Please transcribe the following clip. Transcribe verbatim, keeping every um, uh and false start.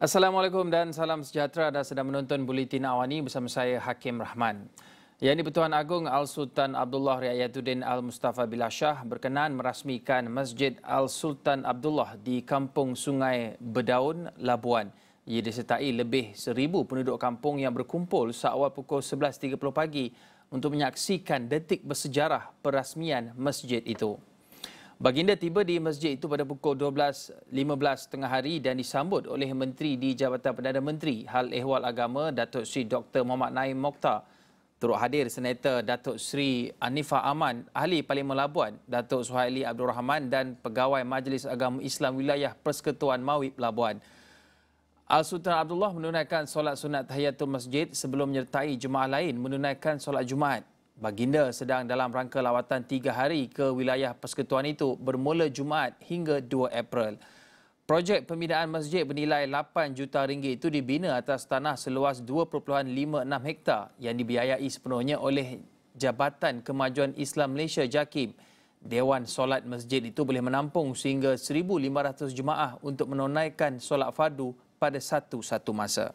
Assalamualaikum dan salam sejahtera. Anda sedang menonton Buletin Awani bersama saya Hakim Rahman. Ya, ini Pertuan Agong Al-Sultan Abdullah Riayatuddin Al-Mustafa Billah Shah berkenan merasmikan Masjid Al-Sultan Abdullah di Kampung Sungai Bedaun, Labuan. Ia disertai lebih seribu penduduk kampung yang berkumpul seawal pukul sebelas tiga puluh pagi untuk menyaksikan detik bersejarah perasmian masjid itu. Baginda tiba di masjid itu pada pukul dua belas lima belas tengah hari dan disambut oleh Menteri di Jabatan Perdana Menteri Hal Ehwal Agama Datuk Seri Doktor Mohammad Naim Mokhtar. Turut hadir Senator Datuk Seri Anifah Aman, Ahli Parlimen Labuan, Datuk Suhaili Abdul Rahman dan Pegawai Majlis Agama Islam Wilayah Persekutuan Mawib Labuan. Al-Sultan Abdullah menunaikan solat sunat tahiyatul masjid sebelum menyertai jemaah lain menunaikan solat Jumaat. Baginda sedang dalam rangka lawatan tiga hari ke wilayah persekutuan itu bermula Jumaat hingga dua April. Projek pembinaan masjid bernilai lapan juta ringgit itu dibina atas tanah seluas dua perpuluhan lima enam hektar yang dibiayai sepenuhnya oleh Jabatan Kemajuan Islam Malaysia JAKIM. Dewan Solat Masjid itu boleh menampung sehingga seribu lima ratus jemaah untuk menunaikan solat fardu pada satu-satu masa.